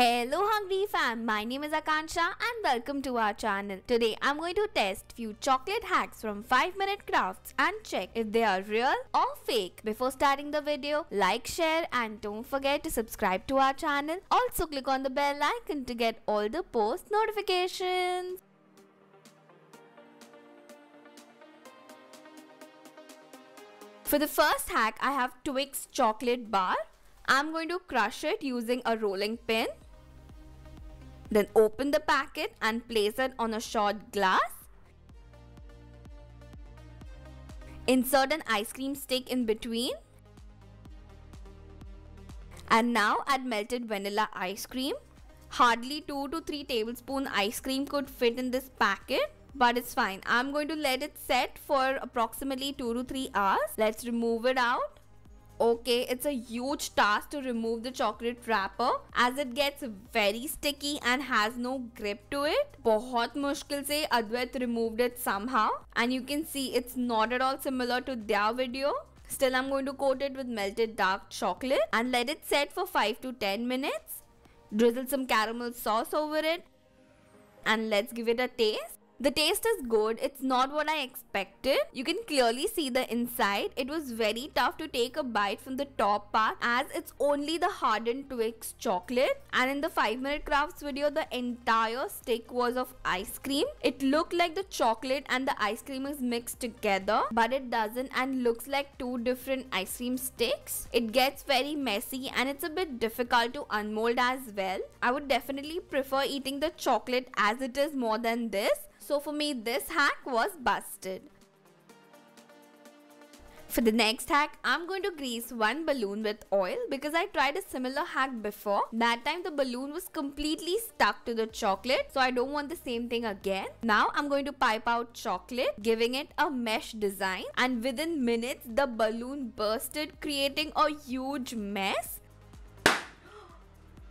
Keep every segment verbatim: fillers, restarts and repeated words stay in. Hello Hungry Fam, my name is Akansha and welcome to our channel. Today I'm going to test few chocolate hacks from five minute Crafts and check if they are real or fake. Before starting the video, like, share and don't forget to subscribe to our channel. Also click on the bell icon to get all the post notifications. For the first hack, I have Twix chocolate bar. I'm going to crush it using a rolling pin. Then open the packet and place it on a short glass. Insert an ice cream stick in between. And now add melted vanilla ice cream. Hardly two to three tablespoon ice cream could fit in this packet, but it's fine. I'm going to let it set for approximately two to three hours. Let's remove it out. Okay, it's a huge task to remove the chocolate wrapper as it gets very sticky and has no grip to it. बहुत मुश्किल से Adwait removed it somehow, and you can see it's not at all similar to their video. Still, I'm going to coat it with melted dark chocolate and let it set for five to ten minutes. Drizzle some caramel sauce over it and let's give it a taste. The taste is good, it's not what I expected. You can clearly see the inside. It was very tough to take a bite from the top part as it's only the hardened Twix chocolate. And in the five minute Crafts video, the entire stick was of ice cream. It looked like the chocolate and the ice cream is mixed together, but it doesn't and looks like two different ice cream sticks. It gets very messy and it's a bit difficult to unmold as well. I would definitely prefer eating the chocolate as it is more than this. So for me, this hack was busted. For the next hack, I'm going to grease one balloon with oil because I tried a similar hack before. That time the balloon was completely stuck to the chocolate, so I don't want the same thing again. Now I'm going to pipe out chocolate, giving it a mesh design, and within minutes the balloon bursted, creating a huge mess.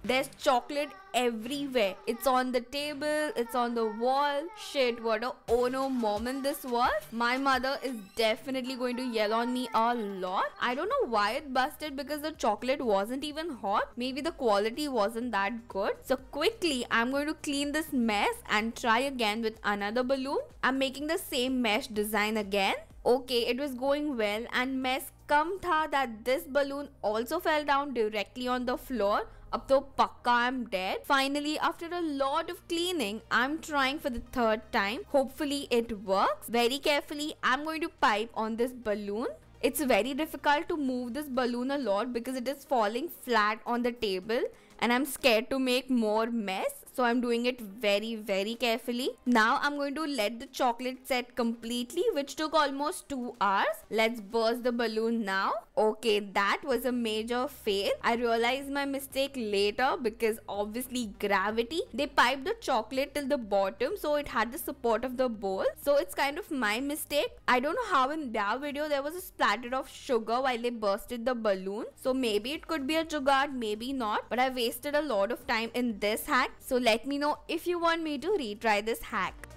There's chocolate everywhere. It's on the table, it's on the wall. Shit, what a oh no moment this was. My mother is definitely going to yell on me a lot. I don't know why it busted because the chocolate wasn't even hot. Maybe the quality wasn't that good. So quickly, I'm going to clean this mess and try again with another balloon. I'm making the same mesh design again. Okay, it was going well and mess kam tha that this balloon also fell down directly on the floor. Ab to pakka I'm dead. Finally, after a lot of cleaning, I'm trying for the third time. Hopefully it works. Very carefully, I'm going to pipe on this balloon. It's very difficult to move this balloon a lot because it is falling flat on the table and I'm scared to make more mess. So I'm doing it very, very carefully. Now I'm going to let the chocolate set completely, which took almost two hours. Let's burst the balloon now. Okay, that was a major fail. I realized my mistake later because obviously gravity. They piped the chocolate till the bottom, so it had the support of the bowl. So it's kind of my mistake. I don't know how in their video there was a splatter of sugar while they bursted the balloon. So maybe it could be a jugaad, maybe not. But I wasted a lot of time in this hack. So let me know if you want me to retry this hack.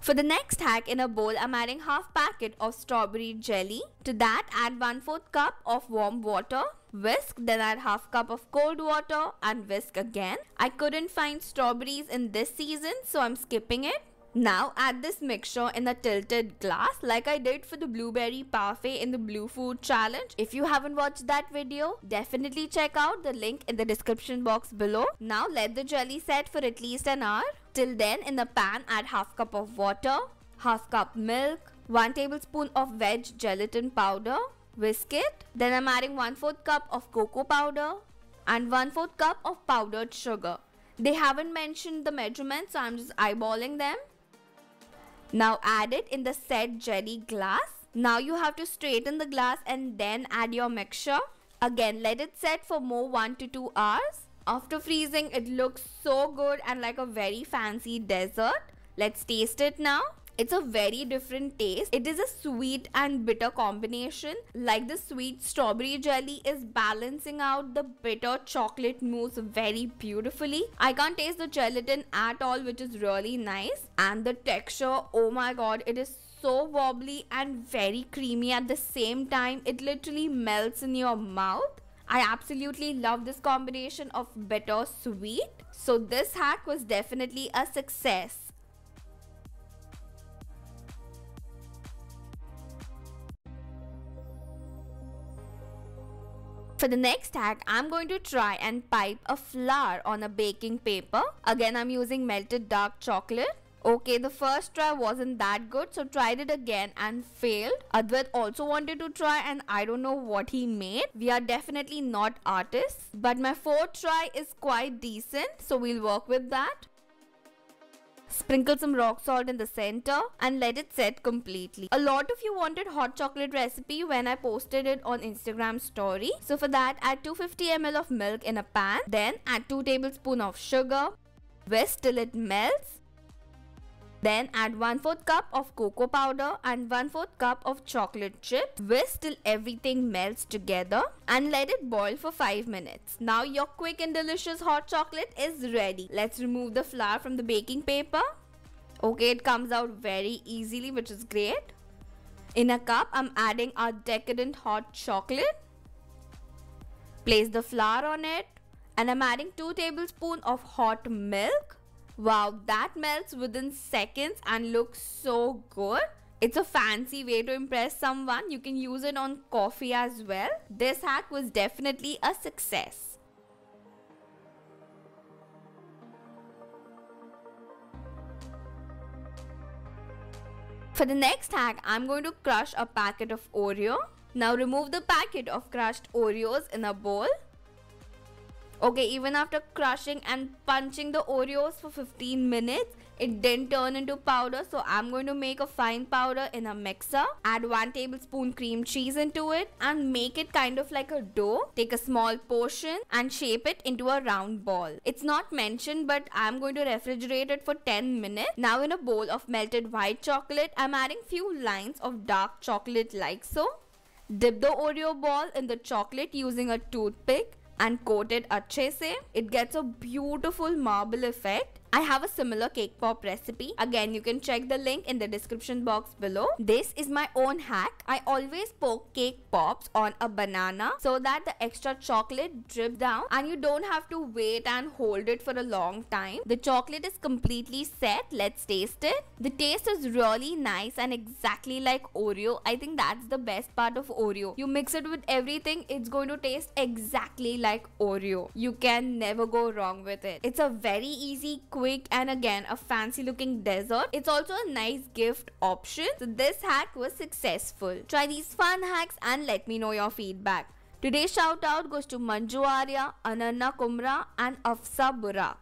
For the next hack, in a bowl, I'm adding half packet of strawberry jelly. To that, add one fourth cup of warm water. Whisk, then add half cup of cold water and whisk again. I couldn't find strawberries in this season, so I'm skipping it. Now add this mixture in a tilted glass like I did for the blueberry parfait in the Blue Food Challenge. If you haven't watched that video, definitely check out the link in the description box below. Now let the jelly set for at least an hour. Till then, in the pan add half cup of water, half cup milk, one tablespoon of veg gelatin powder. Whisk it. Then I'm adding one fourth cup of cocoa powder and one fourth cup of powdered sugar. They haven't mentioned the measurements, so I'm just eyeballing them. Now add it in the set jelly glass. Now you have to straighten the glass and then add your mixture. Again, let it set for more one to two hours. After freezing, it looks so good and like a very fancy dessert. Let's taste it now. It's a very different taste. It is a sweet and bitter combination. Like the sweet strawberry jelly is balancing out the bitter chocolate mousse very beautifully. I can't taste the gelatin at all, which is really nice. And the texture, oh my god, it is so wobbly and very creamy at the same time. It literally melts in your mouth. I absolutely love this combination of bitter sweet. So this hack was definitely a success. For the next hack, I'm going to try and pipe a flower on a baking paper. Again, I'm using melted dark chocolate. Okay, the first try wasn't that good, so tried it again and failed. Adwait also wanted to try and I don't know what he made. We are definitely not artists, but my fourth try is quite decent, so we'll work with that. Sprinkle some rock salt in the center and let it set completely. A lot of you wanted hot chocolate recipe when I posted it on Instagram story. So for that, add two hundred fifty milliliters of milk in a pan. Then add two tablespoons of sugar. Whisk till it melts. Then add one fourth cup of cocoa powder and one fourth cup of chocolate chips. Whisk till everything melts together and let it boil for five minutes. Now your quick and delicious hot chocolate is ready. Let's remove the flour from the baking paper. Okay, it comes out very easily, which is great. In a cup, I'm adding our decadent hot chocolate. Place the flour on it and I'm adding two tablespoons of hot milk. Wow, that melts within seconds and looks so good. It's a fancy way to impress someone. You can use it on coffee as well. This hack was definitely a success. For the next hack, I'm going to crush a packet of Oreo. Now remove the packet of crushed Oreos in a bowl. Okay, even after crushing and punching the Oreos for fifteen minutes, it didn't turn into powder, so I'm going to make a fine powder in a mixer. Add one tablespoon cream cheese into it and make it kind of like a dough. Take a small portion and shape it into a round ball. It's not mentioned, but I'm going to refrigerate it for ten minutes. Now in a bowl of melted white chocolate, I'm adding few lines of dark chocolate like so. Dip the Oreo ball in the chocolate using a toothpick and coat it अच्छे से. It gets a beautiful marble effect. I have a similar cake pop recipe. Again, you can check the link in the description box below. This is my own hack. I always poke cake pops on a banana so that the extra chocolate drips down and you don't have to wait and hold it for a long time. The chocolate is completely set. Let's taste it. The taste is really nice and exactly like Oreo. I think that's the best part of Oreo. You mix it with everything, it's going to taste exactly like Oreo. You can never go wrong with it. It's a very easy, quick Quick and again a fancy looking dessert. It's also a nice gift option. So this hack was successful. Try these fun hacks and let me know your feedback. Today's shout out goes to Manju Arya, Ananya Kumra and Afsa Burak.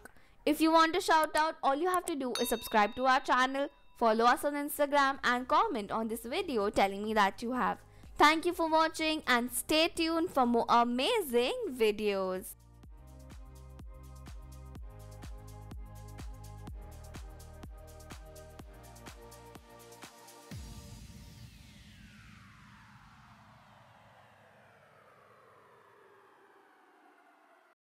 If you want a shout out, all you have to do is subscribe to our channel, follow us on Instagram and comment on this video telling me that you have. Thank you for watching and stay tuned for more amazing videos.